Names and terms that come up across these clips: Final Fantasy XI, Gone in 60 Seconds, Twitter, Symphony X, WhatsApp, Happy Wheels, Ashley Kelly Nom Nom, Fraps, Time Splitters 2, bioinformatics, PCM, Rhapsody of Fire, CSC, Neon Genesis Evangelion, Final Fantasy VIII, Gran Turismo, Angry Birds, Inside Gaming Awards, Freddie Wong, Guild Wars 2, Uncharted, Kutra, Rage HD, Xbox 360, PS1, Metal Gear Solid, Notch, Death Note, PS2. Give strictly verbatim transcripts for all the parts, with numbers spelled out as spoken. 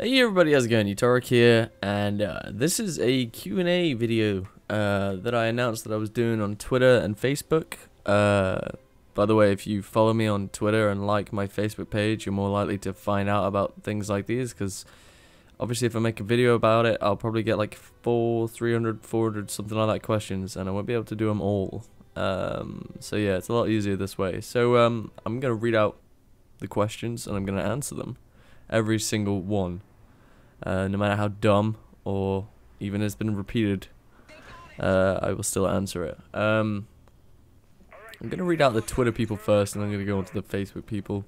Hey everybody, how's it going? Utorak here, and uh, this is a Q and A video uh, that I announced that I was doing on Twitter and Facebook. Uh, by the way, if you follow me on Twitter and like my Facebook page, you're more likely to find out about things like these, because obviously if I make a video about it, I'll probably get like four, three hundred, four hundred, something like that questions, and I won't be able to do them all. Um, so yeah, it's a lot easier this way. So um, I'm going to read out the questions and I'm going to answer them. Every single one. Uh, no matter how dumb or even has been repeated, uh, I will still answer it. Um, I'm going to read out the Twitter people first, and I'm going to go on to the Facebook people,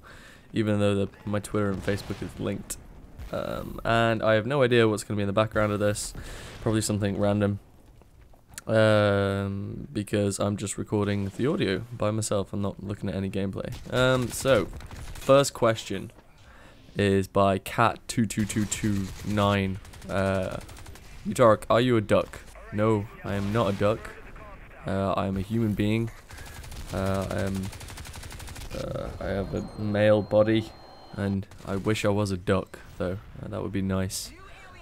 even though the, my Twitter and Facebook is linked. Um, and I have no idea what's going to be in the background of this, probably something random, um, because I'm just recording the audio by myself. I'm not looking at any gameplay. Um, so, first question is by cat two two two two nine. Uh, Utorak, are you a duck? No, I am not a duck. Uh, I am a human being. Uh, I am. Uh, I have a male body, and I wish I was a duck though. Uh, that would be nice.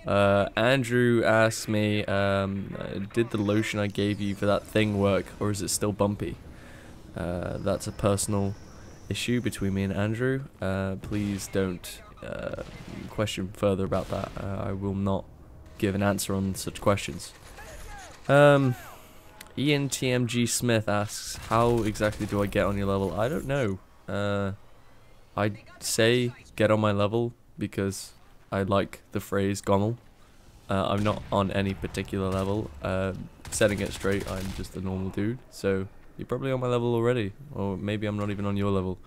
Uh, Andrew asks me, um, did the lotion I gave you for that thing work, or is it still bumpy? Uh, that's a personal issue between me and Andrew. Uh, please don't uh, question further about that. Uh, I will not give an answer on such questions. Um, Ian T M G Smith asks, how exactly do I get on your level? I don't know. Uh, I say get on my level because I like the phrase gommel. Uh, I'm not on any particular level. Uh, setting it straight, I'm just a normal dude. So you're probably on my level already, or maybe I'm not even on your level.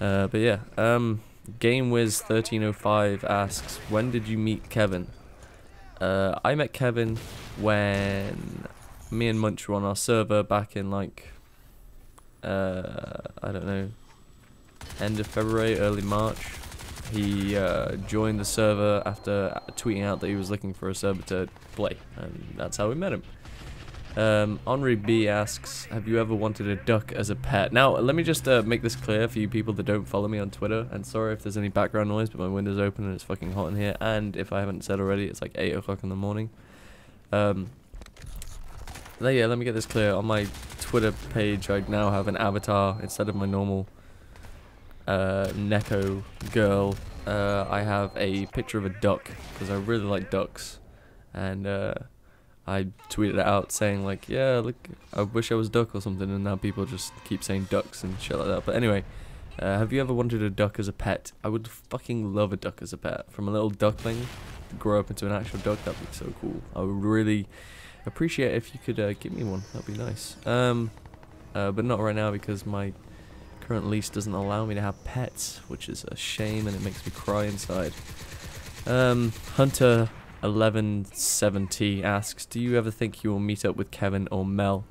Uh, but yeah, um, GameWiz thirteen oh five asks, when did you meet Kevin? Uh, I met Kevin when me and Munch were on our server back in like, uh, I don't know, end of February, early March. He uh, joined the server after tweeting out that he was looking for a server to play, and that's how we met him. Um, Henri B asks, have you ever wanted a duck as a pet? Now, let me just uh, make this clear for you people that don't follow me on Twitter, and sorry if there's any background noise, but my window's open and it's fucking hot in here, and if I haven't said already, it's like eight o'clock in the morning. Um, there, yeah, let me get this clear. On my Twitter page, I now have an avatar instead of my normal uh, Neko girl. Uh, I have a picture of a duck, because I really like ducks, and uh... I tweeted it out saying like, yeah, look, I wish I was duck or something, and now people just keep saying ducks and shit like that. But anyway, uh, have you ever wanted a duck as a pet? I would fucking love a duck as a pet. From a little duckling to grow up into an actual duck, that'd be so cool. I would really appreciate it if you could uh, give me one. That'd be nice. Um, uh, but not right now, because my current lease doesn't allow me to have pets, which is a shame, and it makes me cry inside. Um, Hunter eleven seventy asks, do you ever think you will meet up with Kevin or Mel?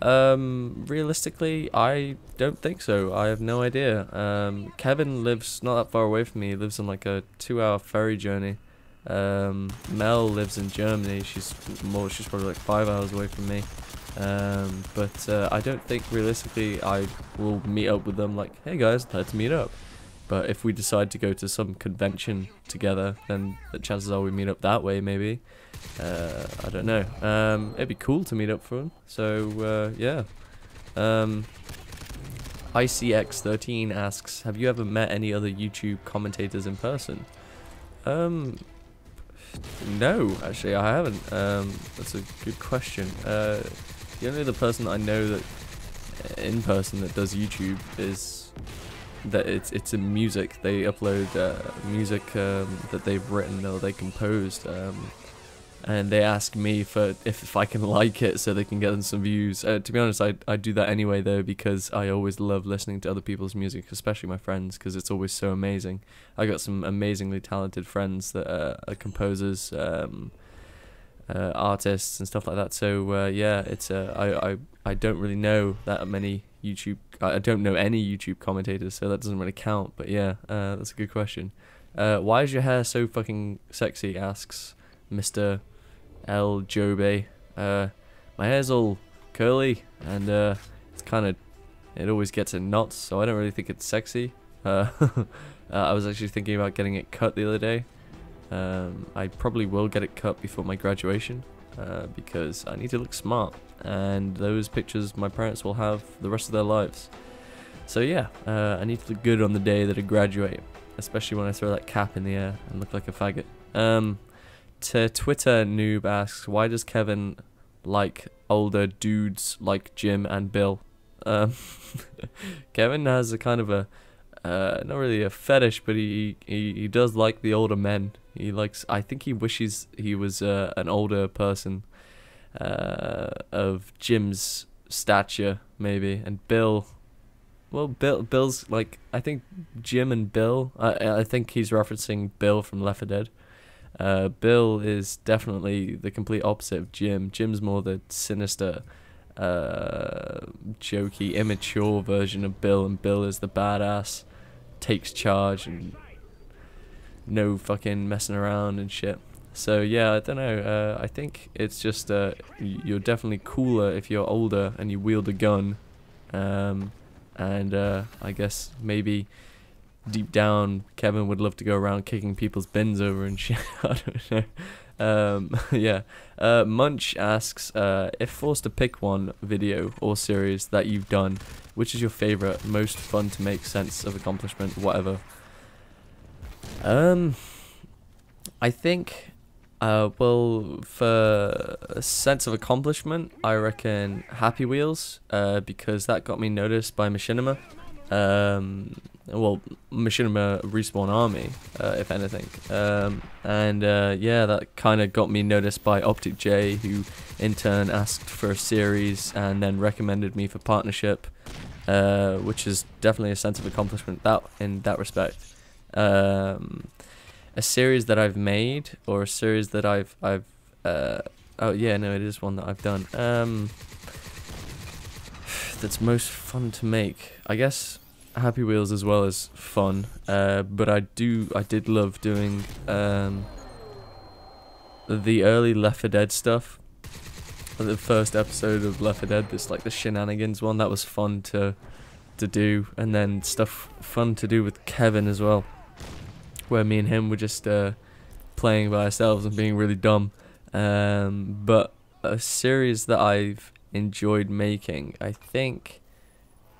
Um, realistically, I don't think so. I have no idea. Um, Kevin lives not that far away from me. He lives on like a two hour ferry journey. Um, Mel lives in Germany. She's more. She's probably like five hours away from me. Um, but uh, I don't think realistically I will meet up with them. Like, hey guys, let's meet up. But if we decide to go to some convention together, then the chances are we meet up that way, maybe. Uh, I don't know. Um, it'd be cool to meet up for them. So, uh, yeah. Um, I C X thirteen asks, have you ever met any other YouTube commentators in person? Um, no, actually, I haven't. Um, that's a good question. Uh, the only other person that I know that in person that does YouTube is... that it's it's in music. They upload uh, music um, that they've written or they composed, um, and they ask me for if, if I can like it so they can get them some views. Uh, to be honest, I, I do that anyway though, because I always love listening to other people's music, especially my friends, because it's always so amazing. I got some amazingly talented friends that uh, are composers, um, uh, artists and stuff like that, so uh, yeah, it's uh, I, I, I don't really know that many YouTube, I don't know any YouTube commentators, so that doesn't really count. But yeah, uh, that's a good question. Uh, why is your hair so fucking sexy? Asks Mister L Jobe. Uh, my hair's all curly, and uh, it's kind of, it always gets in knots, so I don't really think it's sexy. Uh, uh, I was actually thinking about getting it cut the other day, Um, I probably will get it cut before my graduation uh, because I need to look smart, and those pictures my parents will have the rest of their lives. So yeah, uh, I need to look good on the day that I graduate, especially when I throw that cap in the air and look like a faggot. Um, to Twitter noob asks, why does Kevin like older dudes like Jim and Bill? Um, Kevin has a kind of a, uh, not really a fetish, but he, he he does like the older men. He likes. I think he wishes he was uh, an older person uh, of Jim's stature, maybe, and Bill. Well, Bill, Bill's like, I think Jim and Bill, I, I think he's referencing Bill from Left four Dead. Uh, Bill is definitely the complete opposite of Jim. Jim's more the sinister, uh, jokey, immature version of Bill, and Bill is the badass, takes charge, and no fucking messing around and shit. So yeah, I don't know, uh, I think it's just, uh, you're definitely cooler if you're older and you wield a gun. Um... And uh, I guess maybe deep down Kevin would love to go around kicking people's bins over and shit. I don't know. Um, yeah. Uh, Munch asks, uh, if forced to pick one video or series that you've done, which is your favorite, most fun to make sense of accomplishment, whatever? Um, I think, uh, well, for a sense of accomplishment, I reckon Happy Wheels, uh, because that got me noticed by Machinima, um, well, Machinima Respawn Army, uh, if anything, um, and uh, yeah, that kind of got me noticed by Optic J, who in turn asked for a series and then recommended me for partnership, uh, which is definitely a sense of accomplishment that in that respect. Um, A series that I've made, or a series that I've, I've, uh, oh yeah, no, it is one that I've done. Um, that's most fun to make. I guess Happy Wheels as well is fun, uh, but I do, I did love doing, um, the early Left four Dead stuff. The first episode of Left four Dead, this, like, the Shenanigans one, that was fun to, to do, and then stuff fun to do with Kevin as well, where me and him were just uh, playing by ourselves and being really dumb. Um, but a series that I've enjoyed making, I think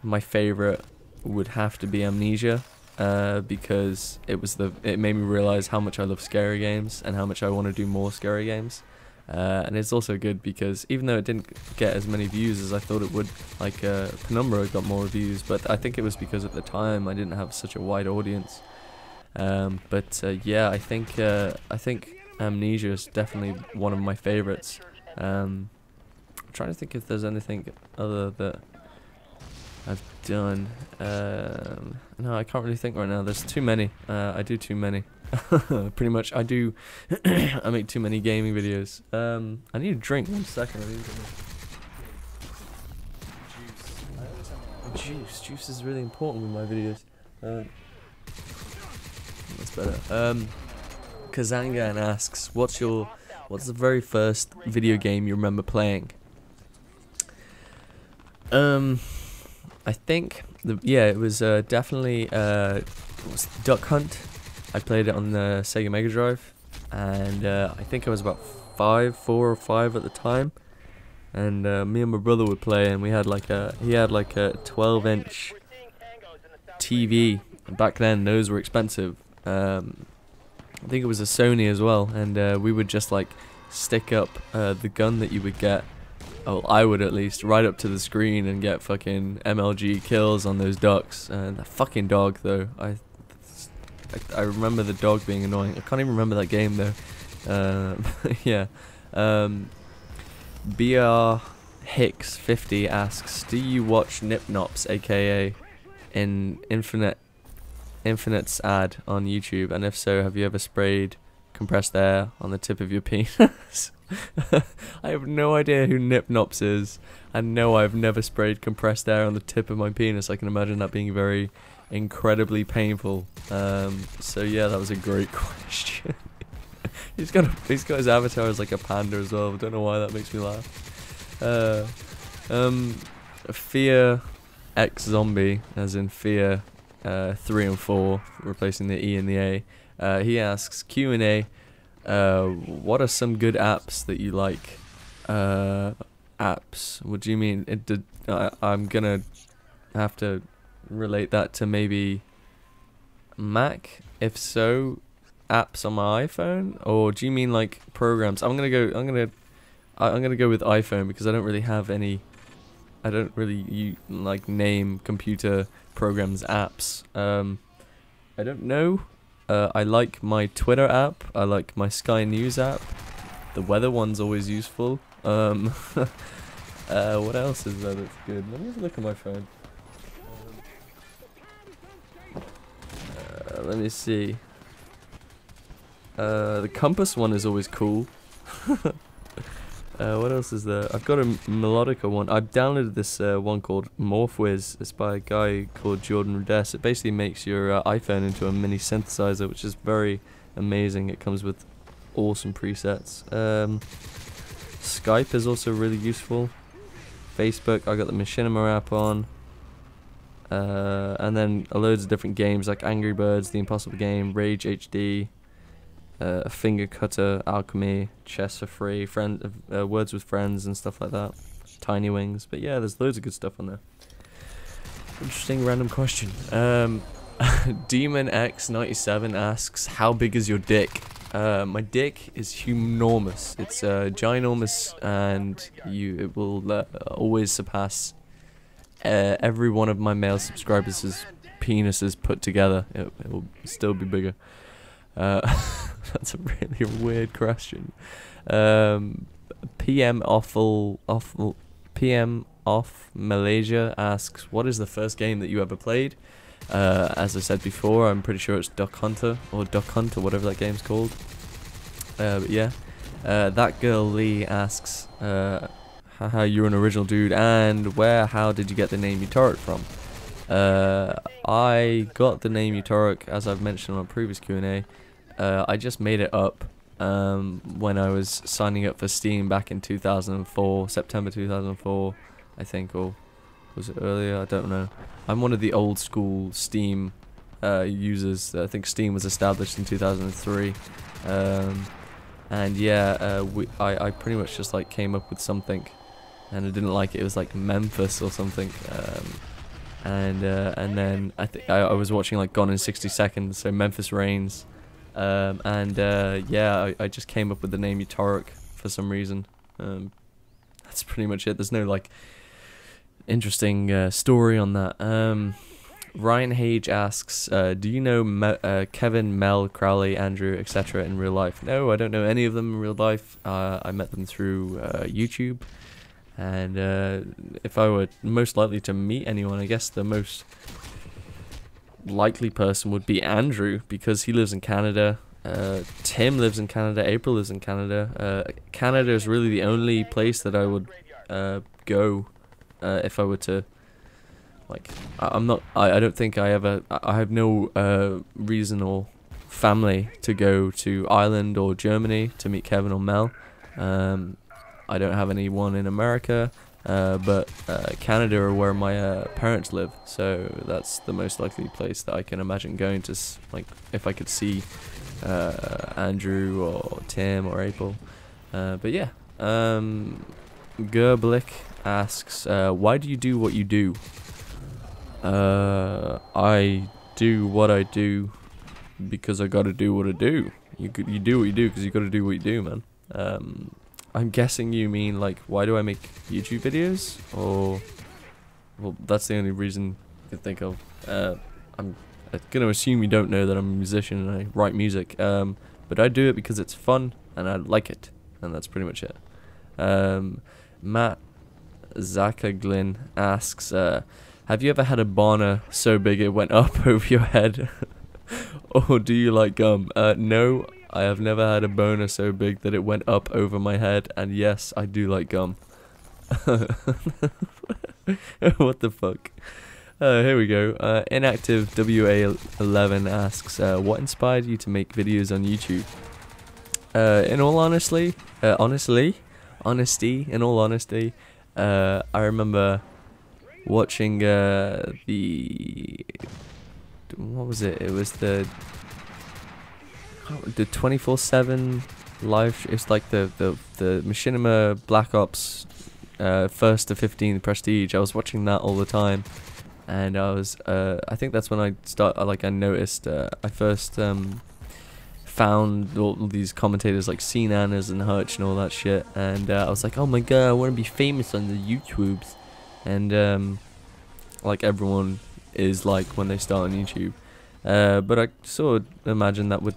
my favorite would have to be Amnesia, uh, because it was the it made me realize how much I love scary games and how much I want to do more scary games. Uh, and it's also good because even though it didn't get as many views as I thought it would, like uh, Penumbra got more views, but I think it was because at the time I didn't have such a wide audience. Um, but uh, yeah, I think uh, I think Amnesia is definitely one of my favorites. Um, I'm trying to think if there's anything other that I've done. Um, no, I can't really think right now. There's too many. Uh, I do too many. Pretty much, I do. I make too many gaming videos. Um, I need a drink. One second. I need a drink. Juice. Juice. Juice is really important with my videos. Um, That's better. Um, Kazangan asks, "What's your, what's the very first video game you remember playing?" Um, I think the yeah, it was uh, definitely uh, it was Duck Hunt. I played it on the Sega Mega Drive, and uh, I think I was about five, four or five at the time. And uh, me and my brother would play, and we had like a he had like a twelve inch T V. And back then, those were expensive. Um, I think it was a Sony as well, and uh, we would just like stick up uh, the gun that you would get, oh I would at least, right up to the screen and get fucking M L G kills on those ducks. And uh, that fucking dog though, I, I I remember the dog being annoying. I can't even remember that game though. Uh, yeah, um, B R Hicks fifty asks, do you watch Nip Nops, aka in Infinite? Infinite's ad on YouTube, and if so, have you ever sprayed compressed air on the tip of your penis? I have no idea who Nip Nops is, and no, I've never sprayed compressed air on the tip of my penis. I can imagine that being very incredibly painful. Um, so yeah, that was a great question. he's got a, he's got his avatar as like a panda as well. I don't know why that makes me laugh. Uh, um, Fear X Zombie, as in Fear. Uh, three and four, replacing the E and the A, Uh, he asks, Q and A, uh, what are some good apps that you like? Uh, apps? What do you mean? It did, I, I'm gonna have to relate that to maybe Mac, if so, apps on my iPhone, or do you mean like programs? I'm gonna go. I'm gonna. I'm gonna go with iPhone because I don't really have any. I don't really you like name computer programs apps. Um, I don't know. Uh, I like my Twitter app. I like my Sky News app. The weather one's always useful. Um, uh, what else is there that's good? Let me have a look at my phone. Uh, let me see. Uh, the compass one is always cool. uh, what else is there? I've got a Melodica one. I've downloaded this uh, one called MorphWiz. It's by a guy called Jordan Rudess. It basically makes your uh, iPhone into a mini synthesizer, which is very amazing. It comes with awesome presets. Um, Skype is also really useful. Facebook, I got the Machinima app on. Uh, and then loads of different games like Angry Birds, The Impossible Game, Rage H D. Uh, a finger cutter, alchemy, chess for free, friend, uh, words with friends, and stuff like that. Tiny Wings, but yeah, there's loads of good stuff on there. Interesting random question. Um, Demon X ninety-seven asks, "How big is your dick?" Uh, my dick is humongous. It's uh, ginormous, and you it will uh, always surpass uh, every one of my male subscribers' penises put together. It, it will still be bigger. Uh, that's a really weird question. Um, P M Offal, Offal, P M Off Malaysia asks, what is the first game that you ever played? Uh, as I said before, I'm pretty sure it's Duck Hunter or Duck Hunt or whatever that game's called. Uh, but yeah, uh, that girl Lee asks, uh, haha, you're an original dude, and where, how did you get the name Utorak from? Uh, I got the name Utorak, as I've mentioned on a previous Q and A. Uh, I just made it up um, when I was signing up for Steam back in two thousand four, September two thousand four, I think, or was it earlier? I don't know. I'm one of the old school Steam uh, users. I think Steam was established in two thousand three, um, and yeah, uh, we, I, I pretty much just like came up with something, and I didn't like it. It was like Memphis or something. Um, and uh, and then I think I, I was watching like Gone in sixty seconds, so Memphis Reigns. Um, and uh, yeah, I, I just came up with the name Utorak for some reason. Um, that's pretty much it. There's no like interesting uh, story on that. Um, Ryan Hage asks, uh, do you know Me uh, Kevin, Mel, Crowley, Andrew, et cetera in real life? No, I don't know any of them in real life. Uh, I met them through uh, YouTube. And uh, if I were most likely to meet anyone, I guess the most likely person would be Andrew, because he lives in Canada, uh, Tim lives in Canada, April lives in Canada. uh, Canada is really the only place that I would uh, go uh, if I were to, like, I, I'm not, I, I don't think I ever, I, I have no uh, reason or family to go to Ireland or Germany to meet Kevin or Mel. um, I don't have anyone in America. Uh, but uh, Canada are where my uh, parents live, so that's the most likely place that I can imagine going to, s like, if I could see uh, Andrew or Tim or April. Uh, but yeah, um, Gerblick asks, uh, why do you do what you do? Uh, I do what I do because I gotta do what I do. You, you do what you do because you gotta do what you do, man. Um, I'm guessing you mean, like, why do I make YouTube videos? Or, well, that's the only reason I can think of. Uh, I'm going to assume you don't know that I'm a musician and I write music. Um, but I do it because it's fun and I like it. And that's pretty much it. Um, Matt Zakaglin asks, uh, have you ever had a boner so big it went up over your head? Or do you like gum? Uh, no. I have never had a boner so big that it went up over my head, and yes, I do like gum. What the fuck? Uh, here we go. Uh, Inactive W A eleven asks, uh, what inspired you to make videos on YouTube? Uh, in all honestly, uh, honestly, honesty, in all honesty, uh, I remember watching uh, the, what was it? It was the the twenty-four seven live. It's like the the the Machinima Black Ops uh, first to fifteen Prestige. I was watching that all the time, and I was uh, I think that's when I start. Like I noticed uh, I first um, found all these commentators like Seananners and Hutch and all that shit, and uh, I was like, oh my god, I want to be famous on the YouTubes, and um, like everyone is like when they start on YouTube. Uh, but I sort of imagine that would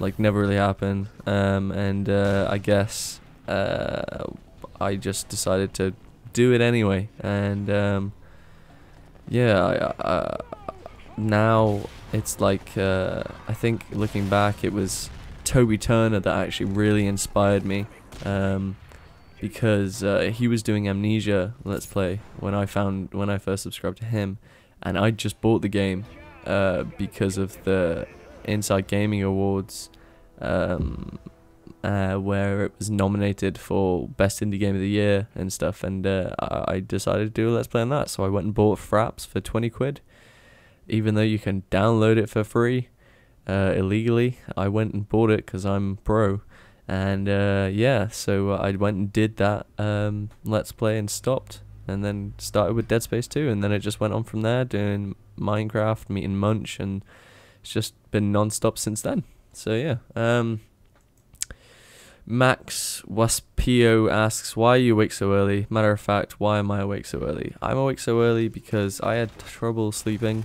like never really happen, um, and uh, I guess uh, I just decided to do it anyway, and um, yeah, I, I, now it's like uh, I think looking back, it was Toby Turner that actually really inspired me, um, because uh, he was doing Amnesia Let's Play when I found when I first subscribed to him, and I just bought the game. Uh, because of the Inside Gaming Awards, um, uh, where it was nominated for Best Indie Game of the Year and stuff, and uh, I decided to do a Let's Play on that, so I went and bought Fraps for twenty quid, even though you can download it for free, uh, illegally. I went and bought it because I'm pro, and uh, yeah, so I went and did that um, Let's Play and stopped, and then started with Dead Space two, and then it just went on from there, doing Minecraft, meeting Munch, and it's just been non-stop since then. So yeah. Um, Max Waspio asks, why are you awake so early? Matter of fact, why am I awake so early? I'm awake so early because I had trouble sleeping,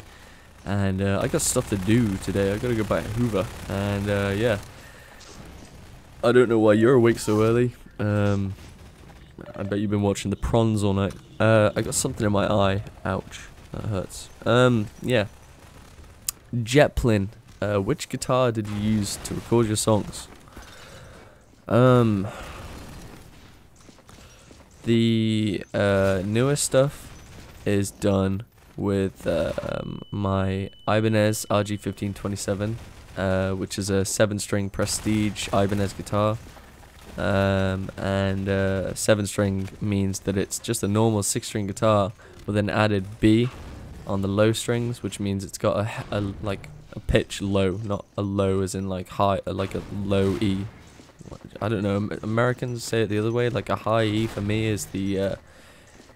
and uh, I got stuff to do today. I gotta go back to Hoover, and uh, yeah. I don't know why you're awake so early. Um, I bet you've been watching the prawns all night. Uh, I got something in my eye. Ouch. That hurts. Um, yeah. Jeplin, uh, which guitar did you use to record your songs? Um, the uh, newest stuff is done with uh, um, my Ibanez R G fifteen twenty-seven, uh, which is a seven-string Prestige Ibanez guitar. Um, and uh, seven-string means that it's just a normal six-string guitar with an added B on the low strings, which means it's got a, a like a pitch low, not a low as in like high, like a low E. I don't know. Americans say it the other way. Like a high E for me is the uh,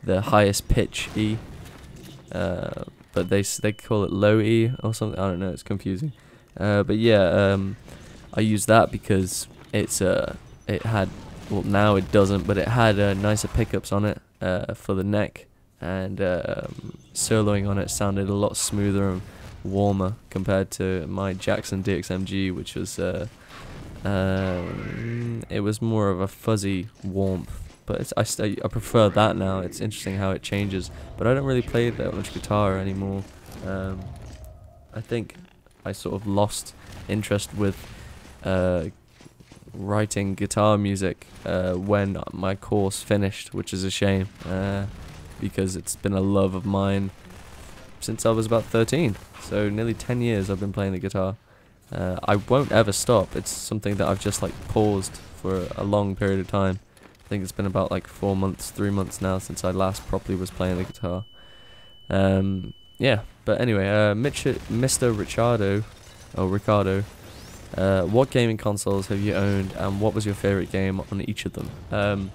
the highest pitch E, uh, but they they call it low E or something. I don't know. It's confusing. Uh, but yeah, um, I use that because it's a uh, it had, well now it doesn't, but it had uh, nicer pickups on it uh, for the neck. And uh, um, soloing on it sounded a lot smoother and warmer compared to my Jackson D X M G, which was uh, uh, it was more of a fuzzy warmth. But it's, I st I prefer that now. It's interesting how it changes. But I don't really play that much guitar anymore. Um, I think I sort of lost interest with uh, writing guitar music uh, when my course finished, which is a shame. Uh, because it's been a love of mine since I was about thirteen, so nearly ten years I've been playing the guitar. uh, I won't ever stop. It's something that I've just like paused for a long period of time. I think it's been about like four months three months now since I last properly was playing the guitar. Um, yeah, but anyway, uh, Mitch, Mister Ricardo or Ricardo, uh, what gaming consoles have you owned and what was your favorite game on each of them? Um,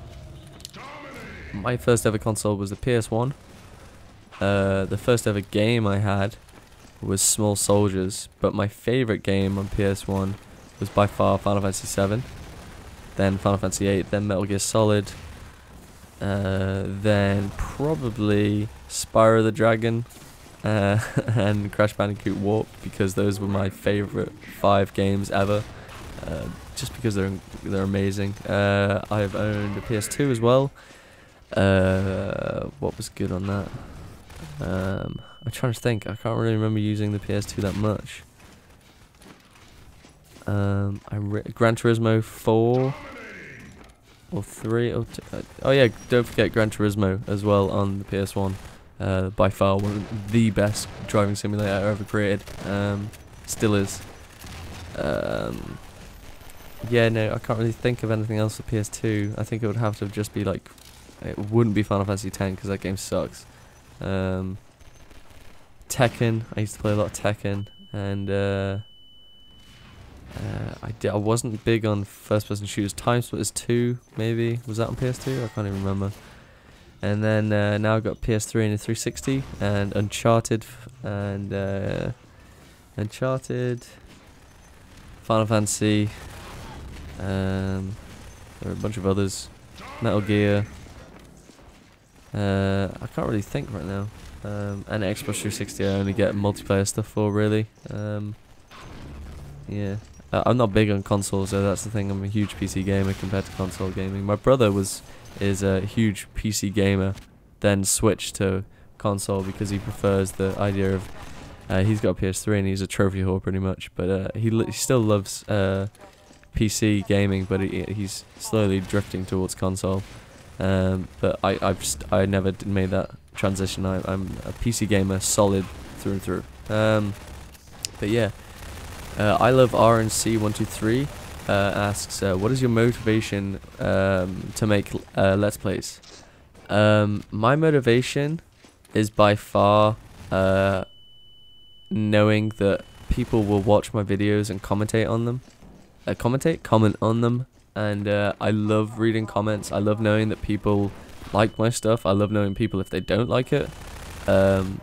my first ever console was the P S one. Uh, the first ever game I had was Small Soldiers, but my favourite game on P S one was by far Final Fantasy seven, then Final Fantasy eight, then Metal Gear Solid, uh, then probably Spyro the Dragon, uh, and Crash Bandicoot Warped, because those were my favourite five games ever. Uh, just because they're they're amazing. Uh, I've owned a P S two as well. Uh, what was good on that? Um, I'm trying to think. I can't really remember using the P S two that much. Um, I re Gran Turismo four or three. Or two, uh, oh yeah, don't forget Gran Turismo as well on the P S one. Uh, by far one of the best driving simulator ever created. Um, still is. Um, yeah, no, I can't really think of anything else for P S two. I think it would have to just be like. It wouldn't be Final Fantasy ten because that game sucks. Um, Tekken, I used to play a lot of Tekken, and uh, Uh, I did. I wasn't big on first-person shooters. Time Splitters two, maybe, was that on P S two? I can't even remember. And then uh, now I've got P S three and a three sixty, and Uncharted, and uh, Uncharted, Final Fantasy, um, there are a bunch of others, Metal Gear. Uh, I can't really think right now. Um, and Xbox three sixty, I only get multiplayer stuff for really. Um, yeah, uh, I'm not big on consoles, so that's the thing. I'm a huge P C gamer compared to console gaming. My brother was is a huge P C gamer, then switched to console because he prefers the idea of. Uh, he's got a P S three and he's a trophy whore pretty much, but uh, he, li he still loves uh, P C gaming, but he, he's slowly drifting towards console. Um, but I I've st I never did made that transition. I, I'm a P C gamer, solid through and through. Um, but yeah, uh, I love R N C one two three. Uh, asks, uh, what is your motivation um, to make uh, Let's Plays? Um, my motivation is by far uh, knowing that people will watch my videos and commentate on them. Uh, commentate, comment on them. And uh, I love reading comments. I love knowing that people like my stuff. I love knowing people if they don't like it. Um,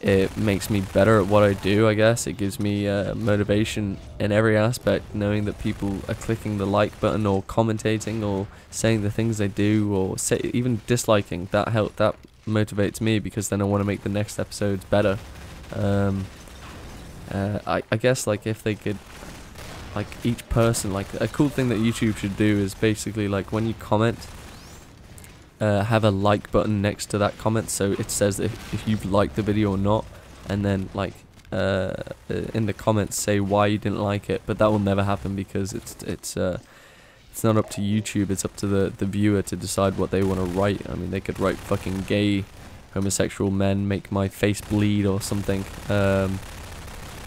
it makes me better at what I do, I guess. It gives me uh, motivation in every aspect, knowing that people are clicking the like button or commentating or saying the things they do or say, even disliking. That help, that motivates me because then I want to make the next episodes better. Um, uh, I, I guess like if they could... like each person, like a cool thing that YouTube should do is basically like when you comment, uh, have a like button next to that comment so it says if, if you've liked the video or not, and then like uh, in the comments say why you didn't like it. But that will never happen because it's it's uh, it's not up to YouTube, it's up to the, the viewer to decide what they want to write. I mean, they could write fucking gay homosexual men make my face bleed or something, um,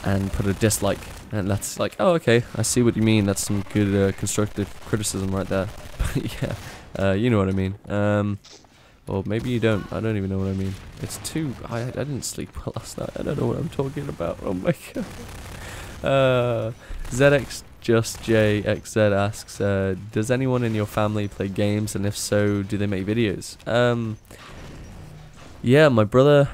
and put a dislike. And that's like, oh, okay, I see what you mean. That's some good uh, constructive criticism right there. But yeah, uh, you know what I mean. Um, well, maybe you don't. I don't even know what I mean. It's too... I, I didn't sleep well last night. I don't know what I'm talking about. Oh, my God. Uh, Z X Just J X Z asks, uh, does anyone in your family play games? And if so, do they make videos? Um, yeah, my brother...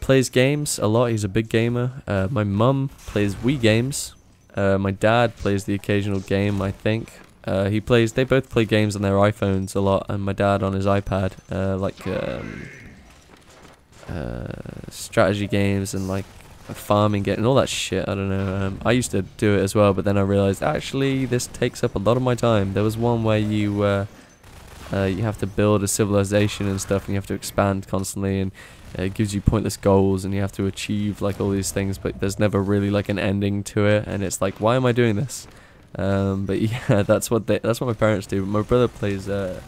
plays games a lot. He's a big gamer. Uh, my mum plays Wii games. Uh, my dad plays the occasional game, I think. Uh, he plays. They both play games on their iPhones a lot, and my dad on his iPad, uh, like um, uh, strategy games and like a farming game and all that shit. I don't know. Um, I used to do it as well, but then I realized actually this takes up a lot of my time. There was one where you uh, uh, you have to build a civilization and stuff, and you have to expand constantly and. It gives you pointless goals and you have to achieve like all these things, but there's never really like an ending to it, and it's like, why am I doing this? Um, but yeah, that's what they, that's what my parents do. My brother plays uh,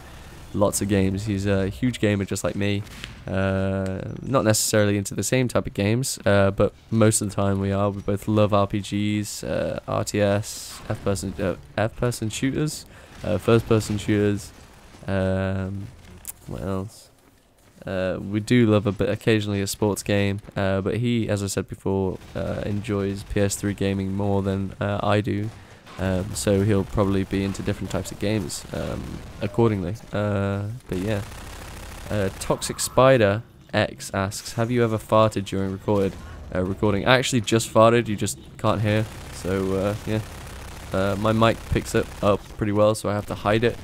lots of games. He's a huge gamer just like me. Uh, not necessarily into the same type of games, uh, but most of the time we are. We both love R P Gs, uh, R T S, F-person uh, F-person shooters, uh, first-person shooters. Um, what else? Uh, we do love a bit occasionally a sports game, uh, but he, as I said before, uh, enjoys P S three gaming more than uh, I do, um, so he'll probably be into different types of games um, accordingly. Uh, but yeah, uh, Toxic Spider X asks, have you ever farted during recorded uh, recording? I actually just farted. You just can't hear. So uh, yeah, uh, my mic picks it up pretty well, so I have to hide it.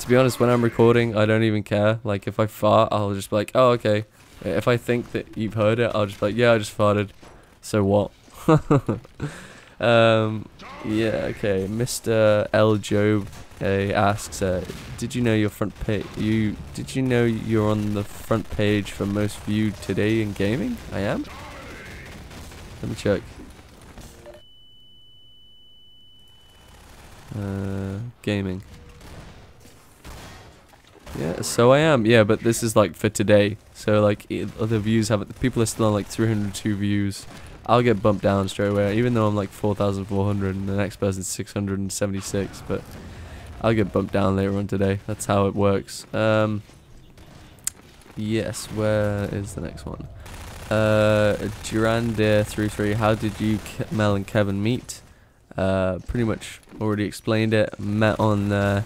To be honest, when I'm recording, I don't even care. Like, if I fart, I'll just be like, oh, okay. If I think that you've heard it, I'll just be like, yeah, I just farted. So what? um, yeah, okay. Mister L Job uh, asks, uh, did you know your front page? You did you know you're on the front page for most viewed today in gaming? I am. Let me check. Uh, gaming. Yeah, so I am. Yeah, but this is like for today. So like other views haven't. People are still on like three hundred two views. I'll get bumped down straight away, even though I'm like four thousand four hundred and the next person's six hundred seventy-six. But I'll get bumped down later on today. That's how it works. Um. Yes. Where is the next one? Uh, Durandir three three. How did you, Mel and Kevin meet? Uh, pretty much already explained it. Met on uh,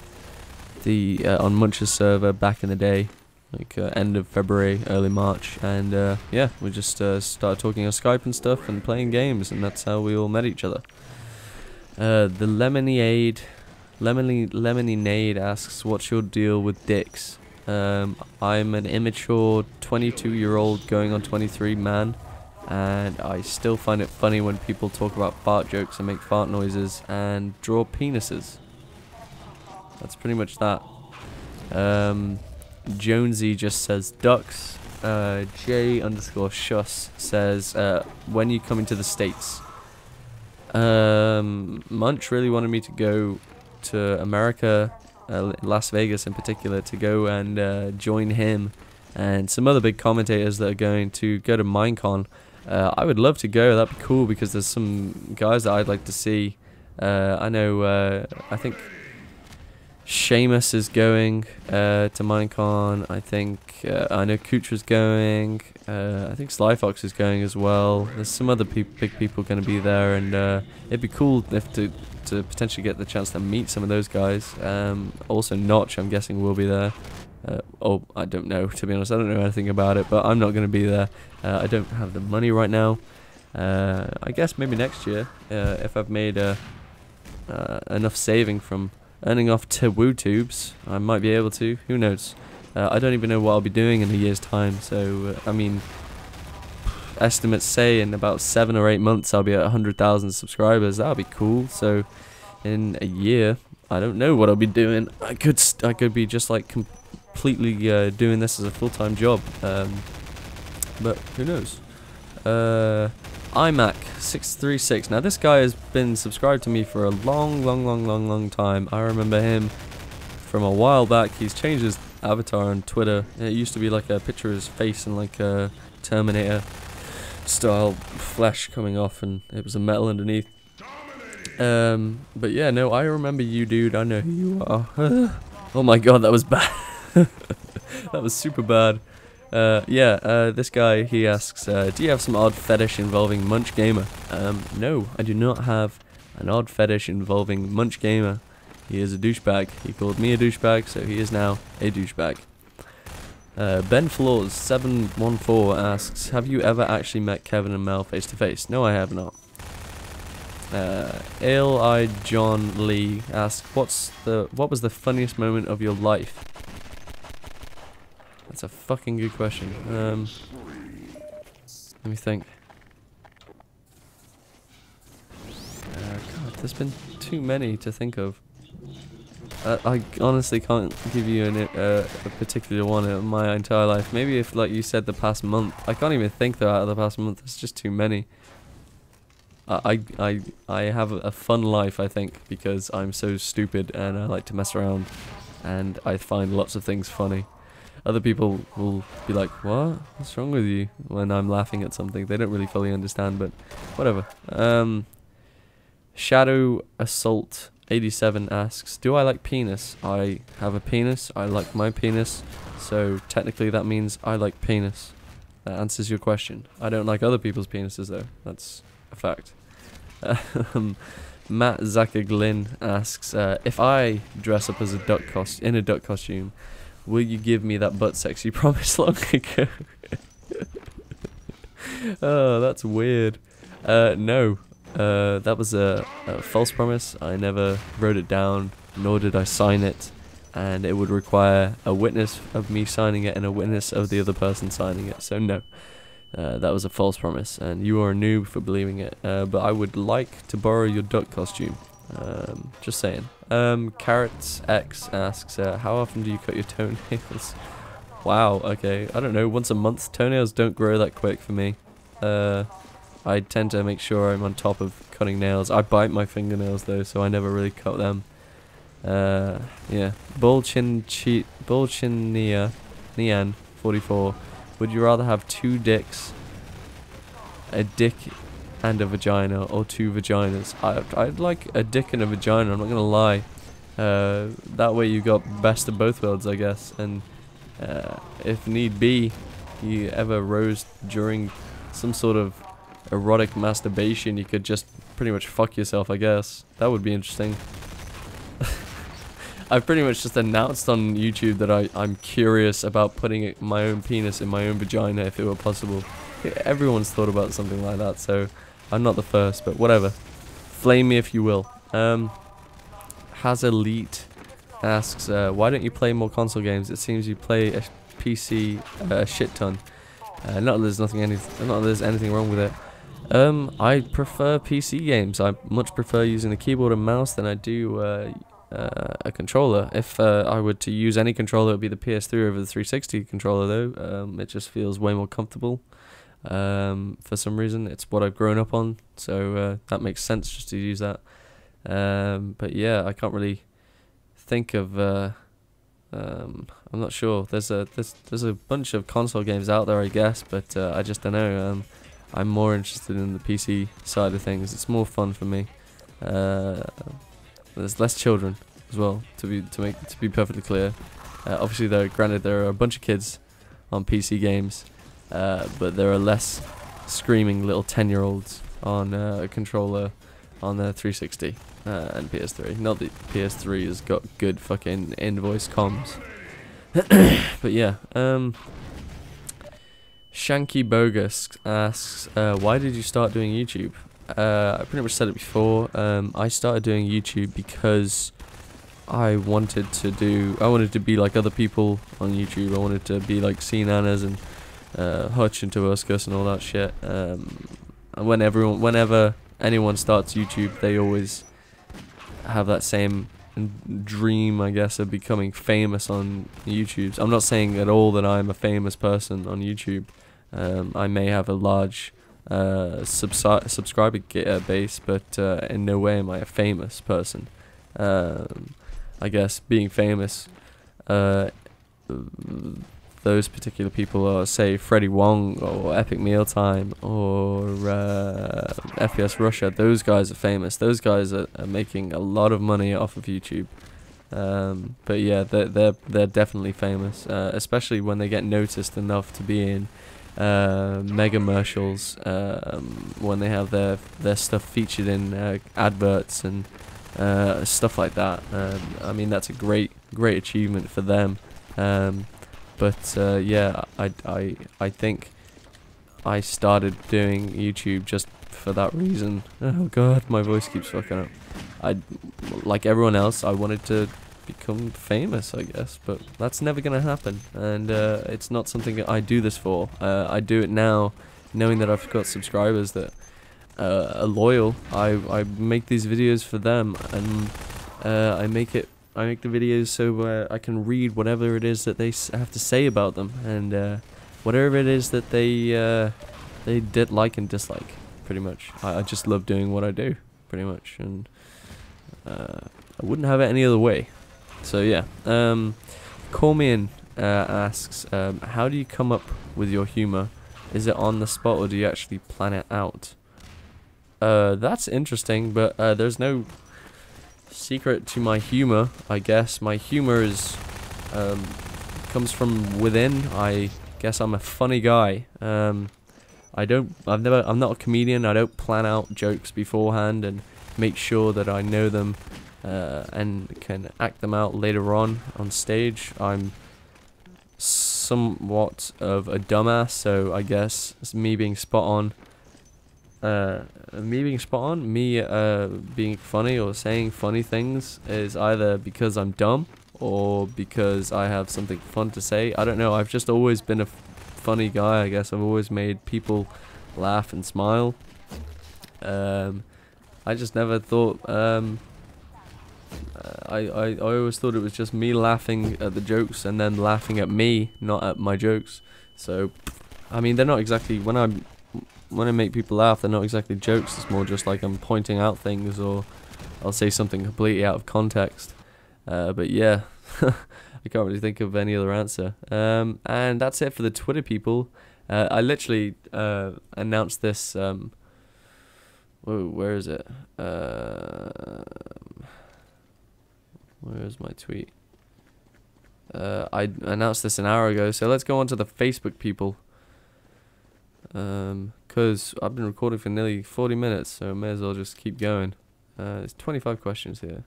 the uh, on Muncher's server back in the day, like uh, end of February, early March, and uh, yeah, we just uh, started talking on Skype and stuff and playing games, and that's how we all met each other. Uh, the lemonade, lemony lemonade asks, "What's your deal with dicks?" Um, I'm an immature twenty-two year old going on twenty-three man, and I still find it funny when people talk about fart jokes and make fart noises and draw penises. That's pretty much that. Um, Jonesy just says ducks. Uh, J underscore Shuss says, uh, when you coming to the States? Um, Munch really wanted me to go to America, Uh, Las Vegas in particular, to go and uh, join him and some other big commentators that are going to go to Minecon. Uh, I would love to go. That'd be cool because there's some guys that I'd like to see. Uh, I know. Uh, I think Seamus is going uh, to Minecon. I think uh, I know Kutra's going. Uh, I think Slyfox is going as well. There's some other pe big people going to be there, and uh, it'd be cool if to. to potentially get the chance to meet some of those guys. Um, also Notch, I'm guessing, will be there. Uh, oh, I don't know, to be honest. I don't know anything about it, but I'm not going to be there. Uh, I don't have the money right now. Uh, I guess maybe next year, uh, if I've made uh, uh, enough saving from earning off to WooTubes, I might be able to. Who knows? Uh, I don't even know what I'll be doing in a year's time, so, uh, I mean, estimates say in about seven or eight months I'll be at one hundred thousand subscribers. That'll be cool. So in a year, I don't know what I'll be doing. I could st I could be just like completely uh, doing this as a full-time job, um, but who knows. uh, iMac six three six, now this guy has been subscribed to me for a long long long long long time. I remember him from a while back. He's changed his avatar on Twitter. It used to be like a picture of his face and like a Terminator style flesh coming off, and it was a metal underneath. Um, but yeah, no, I remember you, dude. I know who you are. Oh my god, that was bad. That was super bad. Uh, yeah, uh, this guy, he asks, uh, do you have some odd fetish involving Munch Gamer? Um, no, I do not have an odd fetish involving Munch Gamer. He is a douchebag. He called me a douchebag, so he is now a douchebag. Uh, Ben Flaws seven one four asks, have you ever actually met Kevin and Mel face to face? No, I have not. Uh, Ale-eyed John Lee asks, what's the what was the funniest moment of your life? That's a fucking good question. Um, let me think. Uh, God, there's been too many to think of. I honestly can't give you an, uh, a particular one in my entire life. Maybe if, like you said, the past month. I can't even think though out of the past month. There's just too many. I, I, I have a fun life, I think, because I'm so stupid and I like to mess around. And I find lots of things funny. Other people will be like, what? What's wrong with you? When I'm laughing at something. They don't really fully understand, but whatever. Um, Shadow Assault eighty-seven asks, do I like penis? I have a penis, I like my penis, so technically that means I like penis. That answers your question. I don't like other people's penises though, that's a fact. Um, Matt Zakaglin asks, uh, if I dress up as a duck cost in a duck costume, will you give me that butt sex you promised long ago? Oh, that's weird. Uh, no. Uh, that was a, a false promise. I never wrote it down, nor did I sign it, and it would require a witness of me signing it and a witness of the other person signing it, so no. Uh, that was a false promise, and you are a noob for believing it, uh, but I would like to borrow your duck costume. Um, just saying. Um, Carrots X asks, uh, how often do you cut your toenails? Wow, okay, I don't know, once a month. Toenails don't grow that quick for me. Uh... I tend to make sure I'm on top of cutting nails. I bite my fingernails though, so I never really cut them. Uh, yeah. Bolchinia Nian forty-four. Would you rather have two dicks, a dick and a vagina, or two vaginas? I, I'd like a dick and a vagina, I'm not gonna lie. Uh, that way you got best of both worlds, I guess. And uh, if need be, you ever rose during some sort of erotic masturbation, you could just pretty much fuck yourself, I guess. That would be interesting. I've pretty much just announced on YouTube that I, I'm curious about putting my own penis in my own vagina if it were possible. Everyone's thought about something like that, so I'm not the first, but whatever. Flame me if you will. Um, Has Elite asks, uh, why don't you play more console games? It seems you play a P C uh, a shit ton. Uh, not that there's nothing, any, not that there's anything wrong with it. Um, I prefer P C games. I much prefer using a keyboard and mouse than I do uh, uh, a controller. If uh, I were to use any controller, it would be the P S three over the three sixty controller, though. Um, it just feels way more comfortable. Um, for some reason, it's what I've grown up on, so uh, that makes sense just to use that. Um, but yeah, I can't really think of. Uh, um, I'm not sure. There's a there's there's a bunch of console games out there, I guess, but uh, I just don't know. Um, I'm more interested in the P C side of things. It's more fun for me. Uh, there's less children as well. To be to make to be perfectly clear, uh, obviously though, granted there are a bunch of kids on P C games, uh, but there are less screaming little ten-year-olds on uh, a controller on the three sixty uh, and P S three. Not that P S three has got good fucking in-voice comms, but yeah. Um, Shanky Bogus asks, uh, why did you start doing YouTube? Uh, I pretty much said it before. Um, I started doing YouTube because I wanted to do. I wanted to be like other people on YouTube. I wanted to be like Seananners and uh, Hutch and Toberskis and all that shit. Um, and when everyone, whenever anyone starts YouTube, they always have that same dream, I guess, of becoming famous on YouTube. I'm not saying at all that I'm a famous person on YouTube. Um, I may have a large uh, subscriber base, but uh, in no way am I a famous person. Um, I guess being famous, uh, those particular people are, say, Freddie Wong or Epic Mealtime or uh, F P S Russia. Those guys are famous. Those guys are, are making a lot of money off of YouTube. Um, but yeah, they're, they're, they're definitely famous, uh, especially when they get noticed enough to be in uh, mega-mercials, um, when they have their, their stuff featured in uh, adverts and uh, stuff like that. Um, I mean, that's a great, great achievement for them. Um, but uh, yeah, I, I, I think I started doing YouTube just for that reason. Oh god, my voice keeps fucking up. I, like everyone else, I wanted to become famous, I guess, but that's never gonna happen, and uh, it's not something that I do this for. Uh, I do it now, knowing that I've got subscribers that uh, are loyal. I, I make these videos for them, and uh, I make it. I make the videos so uh, I can read whatever it is that they s have to say about them, and uh, whatever it is that they uh, they did like and dislike. Pretty much, I, I just love doing what I do. Pretty much, and. Uh, I wouldn't have it any other way. So yeah, um, Cormian uh, asks, um, how do you come up with your humour? Is it on the spot or do you actually plan it out? Uh, that's interesting, but uh, there's no secret to my humour, I guess. My humour is um, comes from within. I guess I'm a funny guy. Um, I don't. I've never. I'm not a comedian. I don't plan out jokes beforehand and make sure that I know them uh, and can act them out later on on stage. I'm somewhat of a dumbass, so I guess it's me being spot on, uh, me being spot on, me uh, being funny or saying funny things is either because I'm dumb or because I have something fun to say. I don't know, I've just always been a funny guy, I guess. I've always made people laugh and smile. Um... I just never thought, um, I, I, I always thought it was just me laughing at the jokes and then laughing at me, not at my jokes. So, I mean, they're not exactly, when I when I make people laugh, they're not exactly jokes. It's more just like I'm pointing out things, or I'll say something completely out of context. Uh, but yeah, I can't really think of any other answer. Um, and that's it for the Twitter people. Uh, I literally uh, announced this... Um, Whoa, where is it? Uh, where's my tweet? Uh, I announced this an hour ago, so let's go on to the Facebook people. Um, because I've been recording for nearly forty minutes, so may as well just keep going. Uh, there's twenty-five questions here.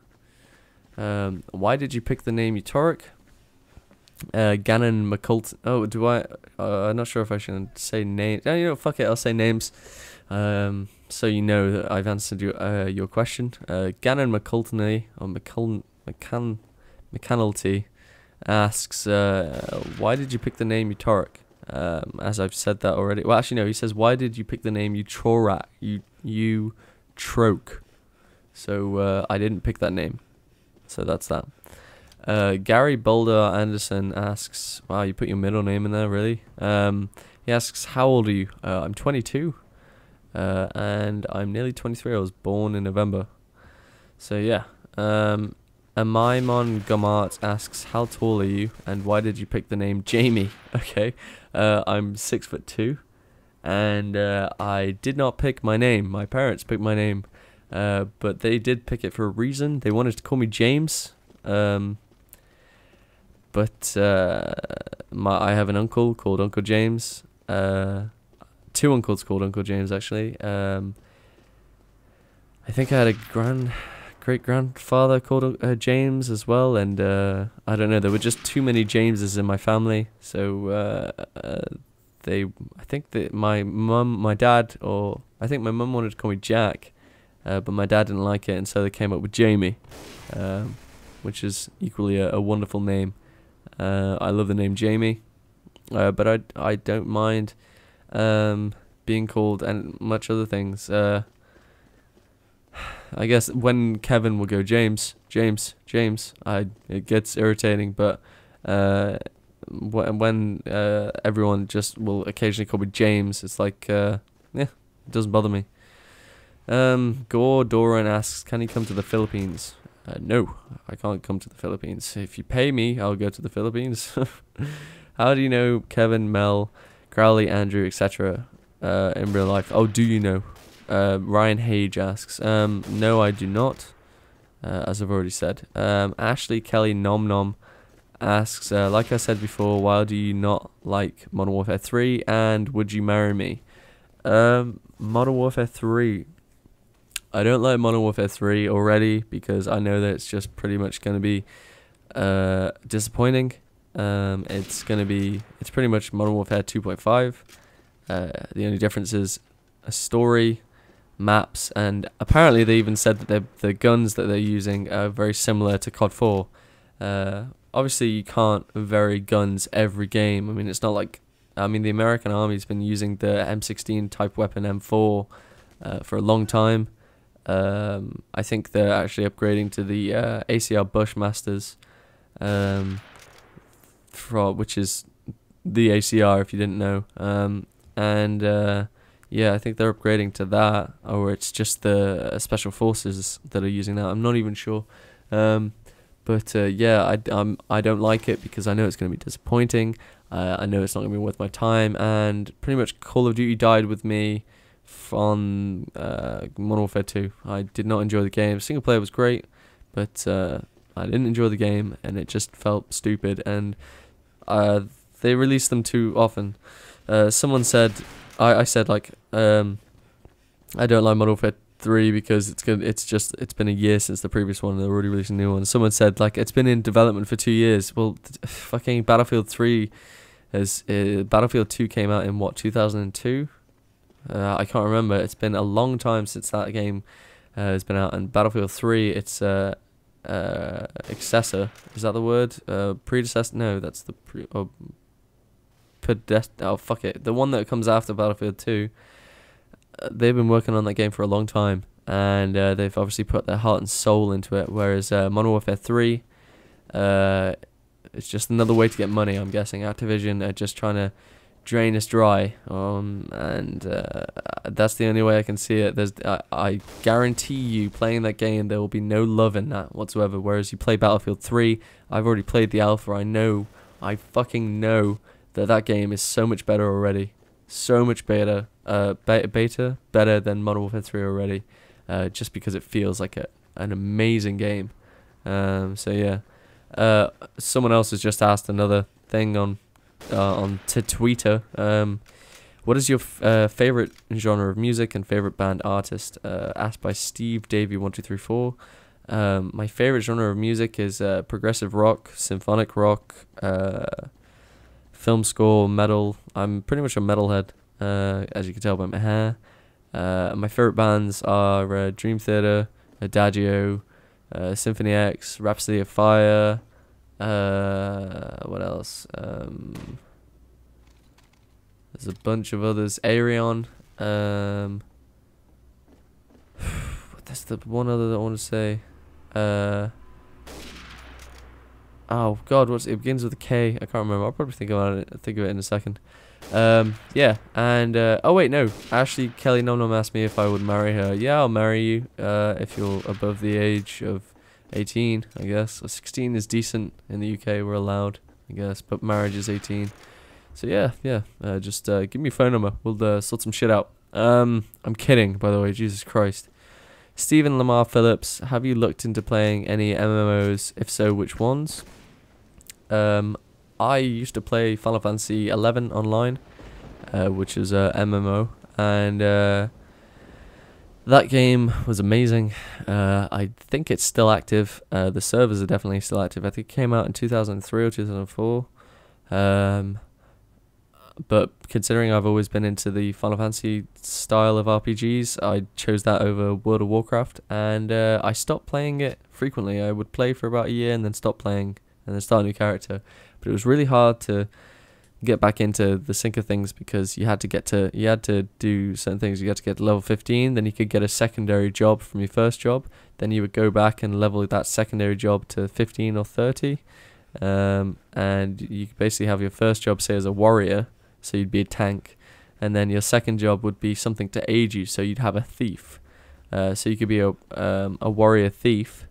Um, why did you pick the name Utorak? Uh, Gannon McCult. Oh, do I? Uh, I'm not sure if I should say names. Oh, you know, fuck it. I'll say names. Um, so you know that I've answered your uh, your question. Uh, Gannon McCultney or McCul McCann McCannalty asks, uh, why did you pick the name Utorak? Um, as I've said that already. Well, actually, no. He says, why did you pick the name Utorak? You you troke. So uh, I didn't pick that name. So that's that. Uh, Gary Boulder Anderson asks, wow, you put your middle name in there, really? Um, he asks, how old are you? Uh, I'm twenty-two, uh, and I'm nearly twenty-three. I was born in November. So, yeah. Um, Amaimon Gomart asks, how tall are you, and why did you pick the name Jamie? Okay, uh, I'm six foot two, and uh, I did not pick my name. My parents picked my name, uh, but they did pick it for a reason. They wanted to call me James. Um, But uh, my I have an uncle called Uncle James. Uh, two uncles called Uncle James, actually. Um, I think I had a grand, great grandfather called uh, James as well, and uh, I don't know. There were just too many Jameses in my family, so uh, uh, they. I think that my mum, my dad, or I think my mum wanted to call me Jack, uh, but my dad didn't like it, and so they came up with Jamie, um, which is equally a, a wonderful name. Uh, I love the name Jamie, uh, but I, I don't mind um, being called and much other things. Uh, I guess when Kevin will go James, James, James, I it gets irritating. But uh, wh when uh, everyone just will occasionally call me James, it's like uh, yeah, it doesn't bother me. Um, Gore Doran asks, can he come to the Philippines? Uh, no, I can't come to the Philippines. If you pay me, I'll go to the Philippines. How do you know Kevin, Mel, Crowley, Andrew, et cetera uh, in real life? Oh, do you know? Uh, Ryan Hage asks. Um, no, I do not, uh, as I've already said. Um, Ashley Kelly Nom Nom asks, uh, like I said before, why do you not like Modern Warfare three, and would you marry me? Um, Modern Warfare three... I don't like Modern Warfare three already because I know that it's just pretty much going to be uh, disappointing. Um, it's going to be, it's pretty much Modern Warfare two point five. Uh, the only difference is a story, maps, and apparently they even said that the guns that they're using are very similar to C O D four. Uh, obviously, you can't vary guns every game. I mean, it's not like, I mean, the American Army's been using the M sixteen type weapon M four uh, for a long time. Um, I think they're actually upgrading to the uh, A C R Bushmasters, um, for, which is the A C R if you didn't know. Um, and uh, yeah, I think they're upgrading to that, or it's just the uh, special forces that are using that. I'm not even sure. Um, but uh, yeah, I, um, I don't like it because I know it's going to be disappointing. Uh, I know it's not going to be worth my time, and pretty much Call of Duty died with me on uh, Modern Warfare two. I did not enjoy the game. Single player was great, but uh, I didn't enjoy the game, and it just felt stupid, and uh, they released them too often. Uh, someone said, I, I said like, um, I don't like Modern Warfare three because it's good, it's just, it's been a year since the previous one, and they're already releasing a new one. Someone said like, it's been in development for two years. Well, fucking Battlefield three, is, uh, Battlefield two came out in what, two thousand two? Uh, I can't remember. It's been a long time since that game uh, has been out. And Battlefield three, its uh, uh, successor, is that the word? Uh, predecessor? No, that's the pre. Oh, oh, fuck it. The one that comes after Battlefield two. Uh, they've been working on that game for a long time, and uh, they've obviously put their heart and soul into it. Whereas uh, Modern Warfare three, uh, it's just another way to get money. I'm guessing Activision are just trying to drain is dry, um, and uh, that's the only way I can see it. There's, I, I guarantee you, playing that game, there will be no love in that whatsoever. Whereas you play Battlefield three, I've already played the alpha. I know, I fucking know that that game is so much better already, so much better, uh, beta, beta, better than Modern Warfare three already, uh, just because it feels like a, an amazing game. Um, so yeah, uh, someone else has just asked another thing on. Uh, on to Twitter, um, What is your f uh, favorite genre of music and favorite band artist? Uh, asked by Steve Davey one two three four. Um, my favorite genre of music is uh, progressive rock, symphonic rock, uh, film score, metal. I'm pretty much a metalhead, uh, as you can tell by my hair. Uh, my favorite bands are uh, Dream Theater, Adagio, uh, Symphony X, Rhapsody of Fire. Uh, what else? Um, there's a bunch of others. Aerion. Um, that's the one other that I want to say. Uh, oh God, what's it? It begins with a K. I can't remember. I'll probably think about it. Think of it in a second. Um, yeah, and uh, oh wait, no. Ashley Kelly Nom Nom asked me if I would marry her. Yeah, I'll marry you uh, if you're above the age of eighteen, I guess. Or sixteen is decent in the U K. We're allowed, I guess, but marriage is eighteen. So yeah, yeah. Uh, just uh, give me your phone number. We'll uh, sort some shit out. Um, I'm kidding, by the way. Jesus Christ. Stephen Lamar Phillips, have you looked into playing any M M Os? If so, which ones? Um, I used to play Final Fantasy eleven online, uh, which is a M M O, and uh, that game was amazing. Uh, I think it's still active. Uh, the servers are definitely still active. I think it came out in two thousand three or two thousand four. Um, but considering I've always been into the Final Fantasy style of R P Gs, I chose that over World of Warcraft, and uh, I stopped playing it frequently. I would play for about a year and then stop playing and then start a new character, but it was really hard to get back into the sync of things because you had to get to you had to do certain things. You had to get to level fifteen, then you could get a secondary job from your first job, then you would go back and level that secondary job to fifteen or thirty, um, and you basically have your first job, say, as a warrior, so you'd be a tank, and then your second job would be something to aid you, so you'd have a thief, uh, so you could be a um, a warrior thief,